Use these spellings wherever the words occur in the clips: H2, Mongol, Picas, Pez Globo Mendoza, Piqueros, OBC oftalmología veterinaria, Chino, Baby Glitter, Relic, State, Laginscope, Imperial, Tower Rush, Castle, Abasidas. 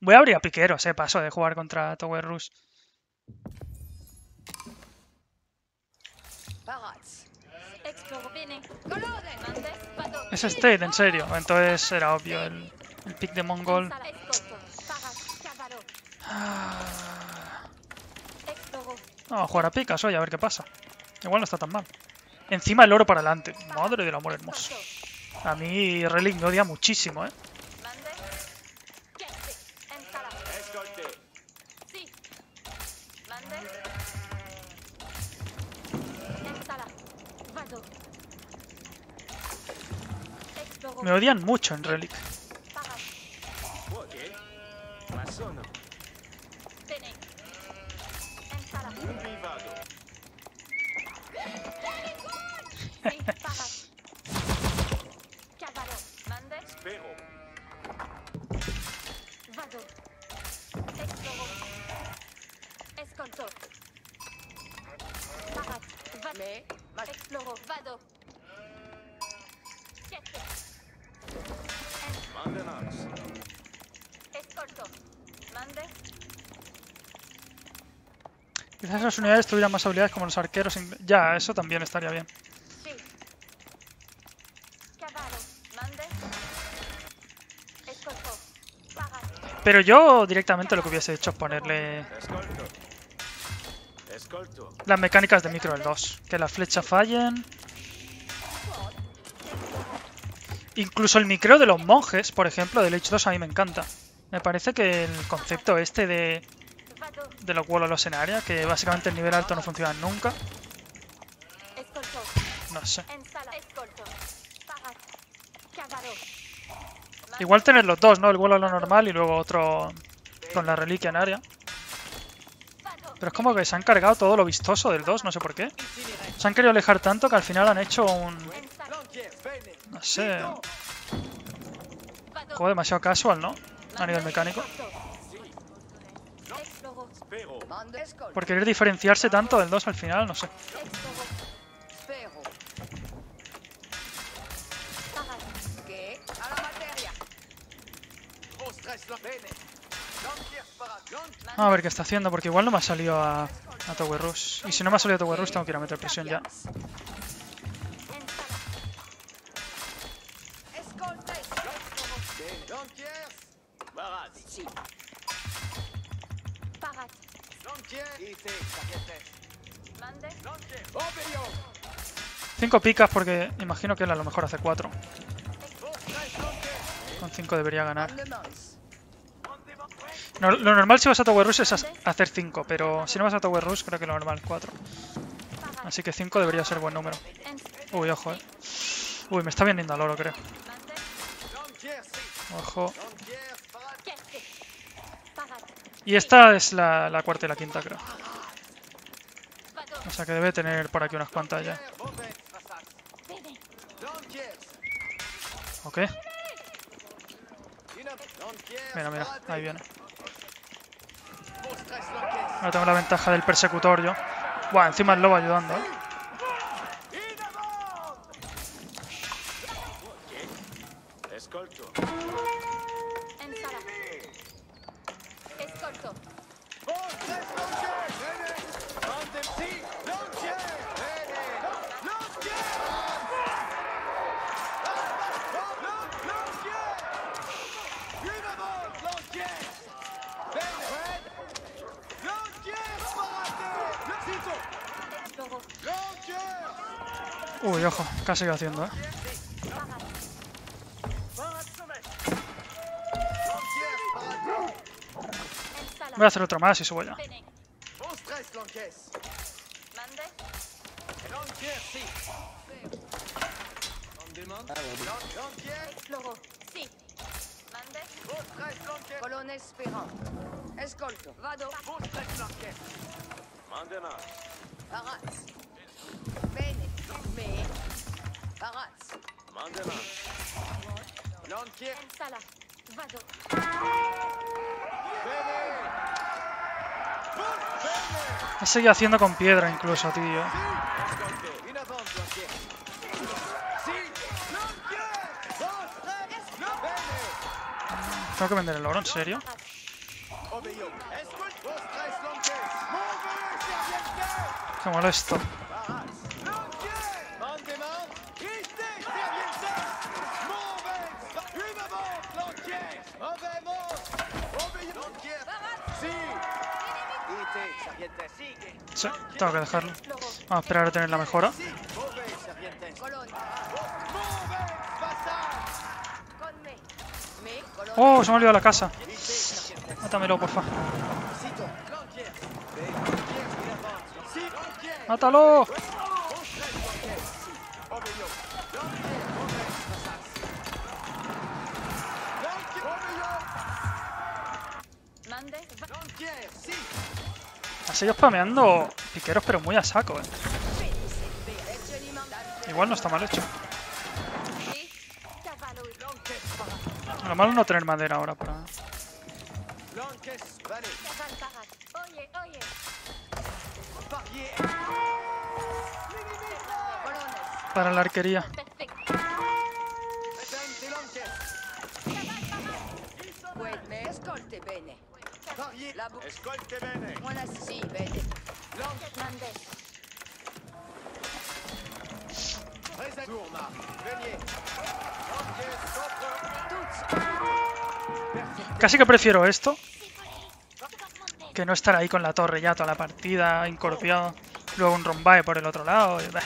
Voy a abrir a Piqueros, paso de jugar contra Tower Rush. Es State, en serio. Entonces era obvio el pick de Mongol. Vamos a jugar a Picas hoy, a ver qué pasa. Igual no está tan mal. Encima el oro para adelante. Madre del amor hermoso. A mí Relic me odia muchísimo, Me odian mucho en Relic. Quizás esas unidades tuvieran más habilidades como los arqueros. Ya, eso también estaría bien. Pero yo directamente lo que hubiese hecho es ponerle las mecánicas de micro del 2. Que las flechas fallen. Incluso el micro de los monjes, por ejemplo, del H2 a mí me encanta. Me parece que el concepto este de los wallows en área, que básicamente el nivel alto no funciona nunca. No sé. Igual tener los dos, ¿no? El wallow normal y luego otro con la reliquia en área. Pero es como que se han cargado todo lo vistoso del 2, no sé por qué. Se han querido alejar tanto que al final han hecho un... No sé... Un juego demasiado casual, ¿no? A nivel mecánico. Por querer diferenciarse tanto del 2 al final, no sé. A ver qué está haciendo, porque igual no me ha salido a Tower Rush. Y si no me ha salido a Tower Rush, tengo que ir a meter presión ya. Cinco picas porque imagino que él a lo mejor hace 4. Con 5 debería ganar. No, lo normal si vas a Tower Rush es hacer 5, pero si no vas a Tower Rush creo que lo normal es 4. Así que 5 debería ser buen número. Uy, ojo, Uy, me está viniendo al oro, creo. Ojo. Y esta es la cuarta y la quinta, creo. O sea que debe tener por aquí unas cuantas ya. Ok. Mira, mira, ahí viene. Ahora tengo la ventaja del persecutor yo. Buah, encima el lobo ayudando, Uy, ojo, casi que haciendo, Voy a hacer otro más y subo ya. Ha seguido haciendo con piedra incluso, tío. Tengo que vender el oro, ¿en serio? Qué molesto. Sí, tengo que dejarlo. Vamos a esperar a tener la mejora. Oh, se me ha olvidado la casa. Mátamelo, porfa. ¡Mátalo! Ha seguido spameando piqueros, pero muy a saco, Igual no está mal hecho. Lo malo es no tener madera ahora para... Para la arquería. Casi que prefiero esto que no estar ahí con la torre ya toda la partida, encorpiado. Luego un rombae por el otro lado. Y... De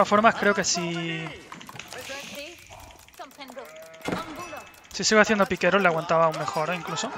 todas formas, creo que si sigo haciendo piqueros, le aguantaba aún mejor, incluso.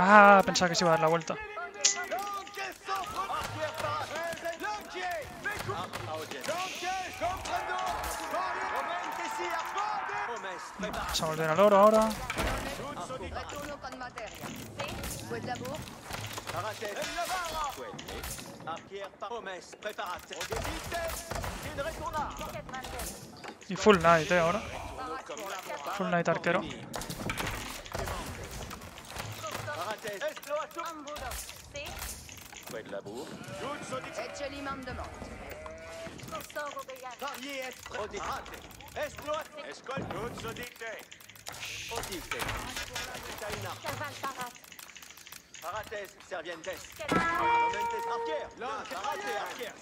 Ah, pensaba que se iba a dar la vuelta. Vamos a volver al oro ahora. Y full knight, ahora. Full knight arquero.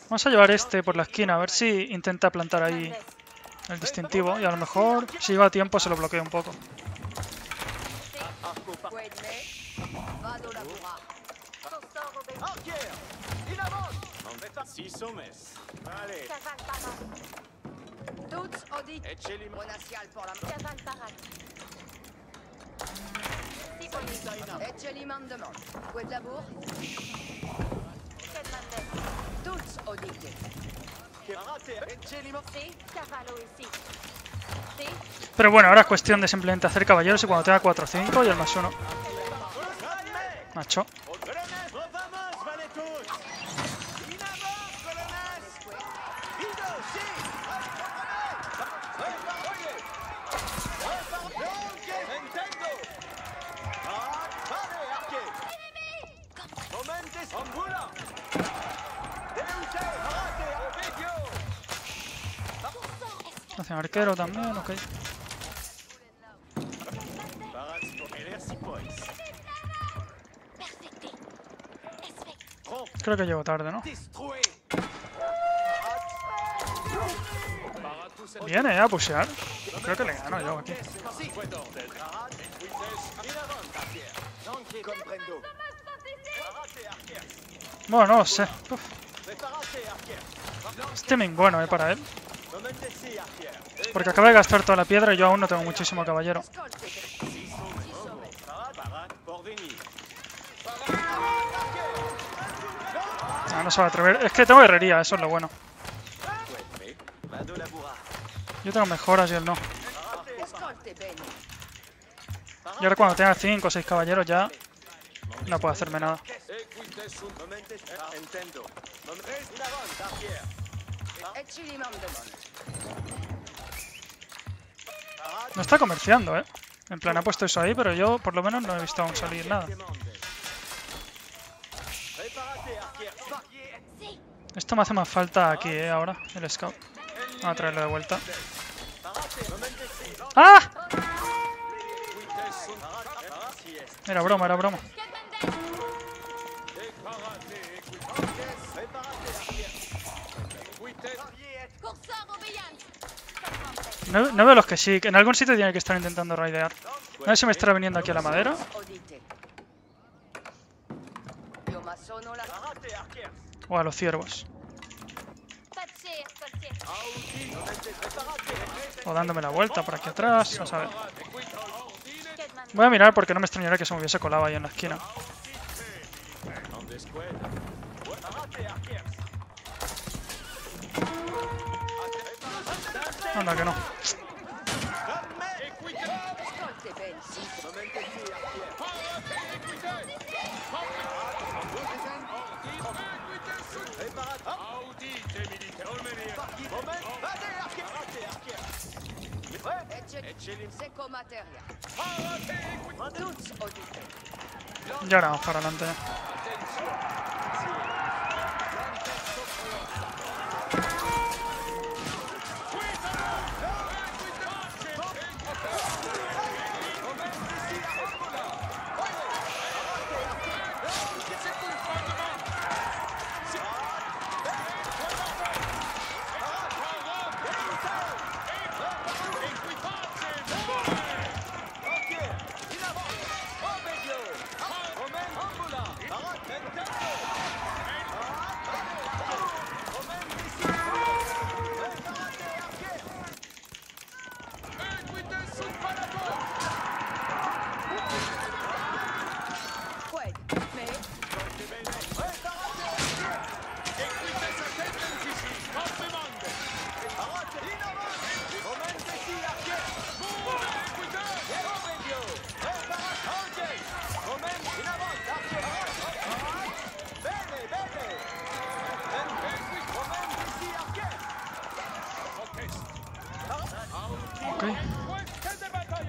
Vamos a llevar este por la esquina, a ver si intenta plantar ahí el distintivo y a lo mejor si lleva tiempo se lo bloquea un poco. Pero bueno, ahora es cuestión de simplemente hacer caballeros y cuando tenga 4-5 y el más 1. Macho. Hacen arquero también, ok. Creo que llego tarde, ¿no? Viene a pushear. Creo que le gano yo aquí. Bueno, no lo sé. Uf. Steaming bueno, para él. Porque acaba de gastar toda la piedra y yo aún no tengo muchísimo caballero. No se va a atrever. Es que tengo herrería, eso es lo bueno. Yo tengo mejoras y él no. Y ahora cuando tenga 5 o 6 caballeros ya No puedo hacerme nada. No está comerciando, eh. En plan, ha puesto eso ahí, pero yo por lo menos no he visto aún salir nada. Esto me hace más falta aquí, ahora, el scout. Vamos a traerlo de vuelta. ¡Ah! Era broma, era broma. No, no veo los que sí. En algún sitio tiene que estar intentando raidear. No sé si me estará viniendo aquí a la madera. O a los ciervos. O dándome la vuelta por aquí atrás. Vamos a ver. Voy a mirar porque no me extrañará que se me hubiese colado ahí en la esquina. Anda que no. Y ahora vamos para adelante.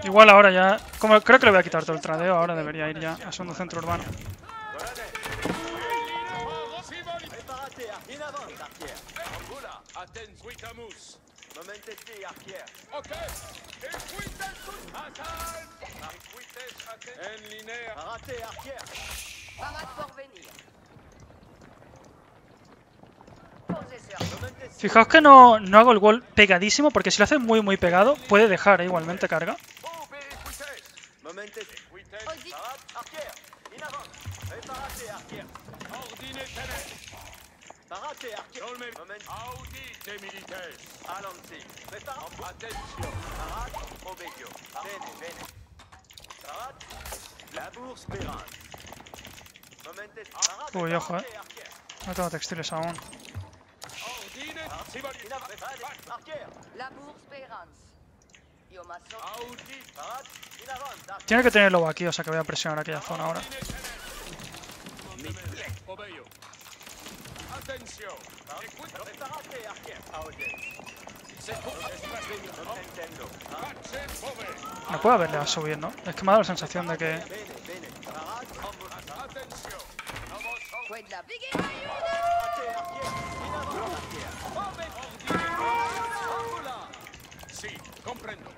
Igual ahora ya, como creo que le voy a quitar todo el tradeo, ahora debería ir ya a segundo centro urbano. Fijaos que no hago el wall pegadísimo, porque si lo hace muy muy pegado puede dejar igualmente carga. Uy, ojo, no tengo textiles aún. Tiene que tener lobo aquí, o sea que voy a presionar aquella zona ahora. No puedo haberle a subir, ¿no? Es que me ha dado la sensación de que... Comprendo.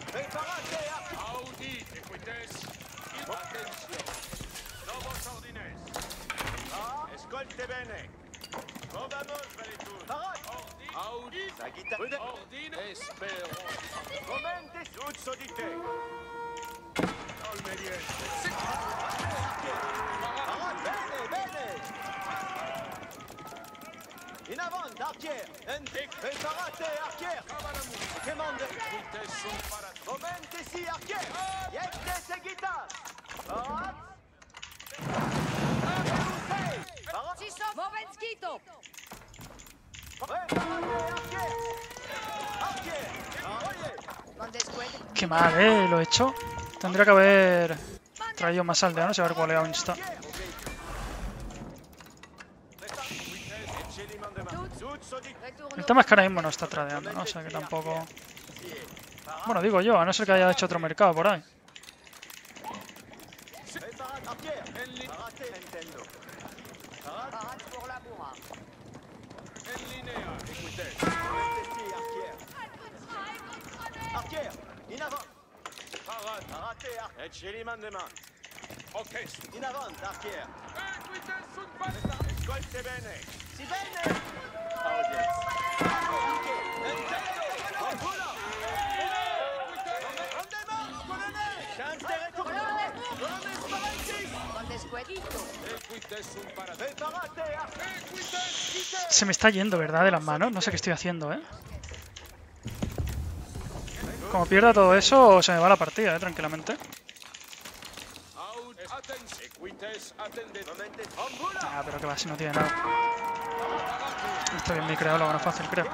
Qué mal, lo he hecho. Tendría que haber traído más aldeanos y haber goleado insta. El tema es que ahora mismo no está tradeando, ¿no? O sea que tampoco... Bueno, digo yo, a no ser que haya hecho otro mercado por ahí. Se me está yendo, ¿verdad? De las manos. No sé qué estoy haciendo, ¿eh? Como pierda todo eso, se me va la partida, ¿eh? Tranquilamente. Ah, pero que va, si no tiene nada. Está bien, mi creador lo gana fácil, creo.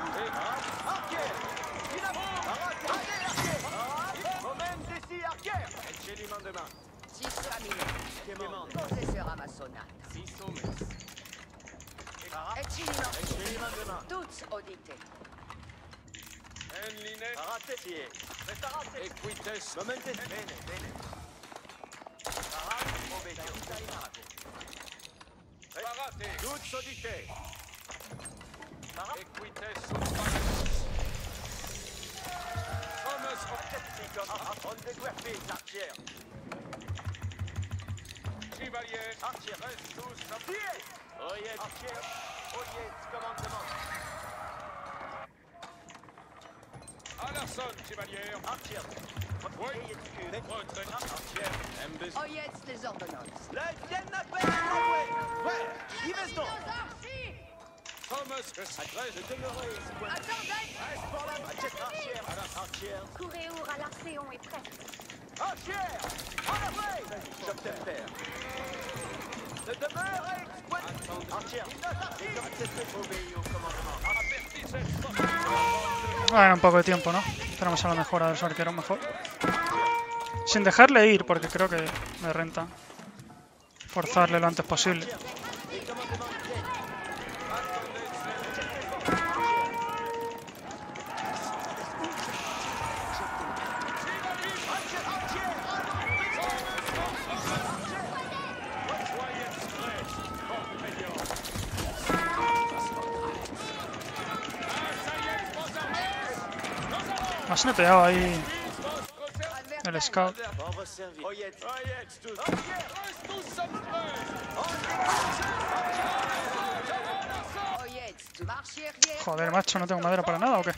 Bueno, un poco de tiempo, ¿no? Tenemos a la mejora de su arquero mejor. Sin dejarle ir, porque creo que me renta forzarle lo antes posible. Me he pegado ahí el scout. Joder, macho, ¿no tengo madera para nada o qué?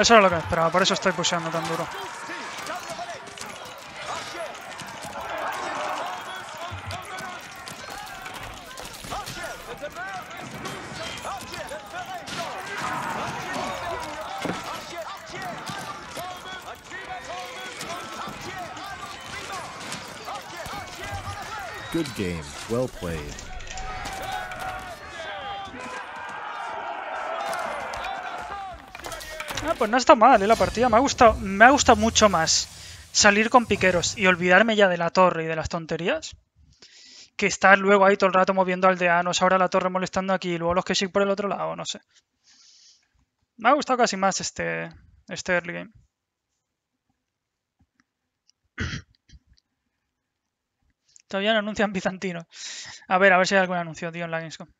Eso era lo que me esperaba, por eso estoy pusheando tan duro. Good game, well played. Ah, pues no ha estado mal, ¿eh? La partida me ha gustado mucho más salir con piqueros y olvidarme ya de la torre y de las tonterías que estar luego ahí todo el rato moviendo aldeanos, ahora la torre molestando aquí y luego los que sí por el otro lado, no sé. Me ha gustado casi más este early game. Todavía no anuncian bizantinos. A ver si hay algún anuncio, tío, en Laginscope.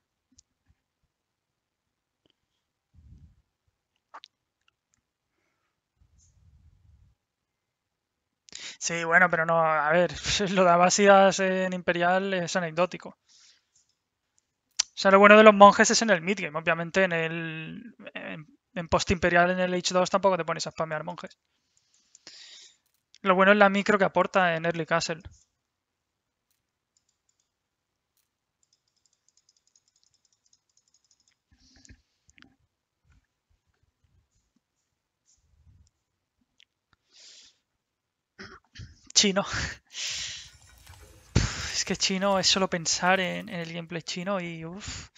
Sí, bueno, pero no, a ver, lo de Abasidas en Imperial es anecdótico. O sea, lo bueno de los monjes es en el midgame. Obviamente en post-imperial, en el H2, tampoco te pones a spamear monjes. Lo bueno es la micro que aporta en early Castle. Chino. Es que Chino es solo pensar en el gameplay chino y uff.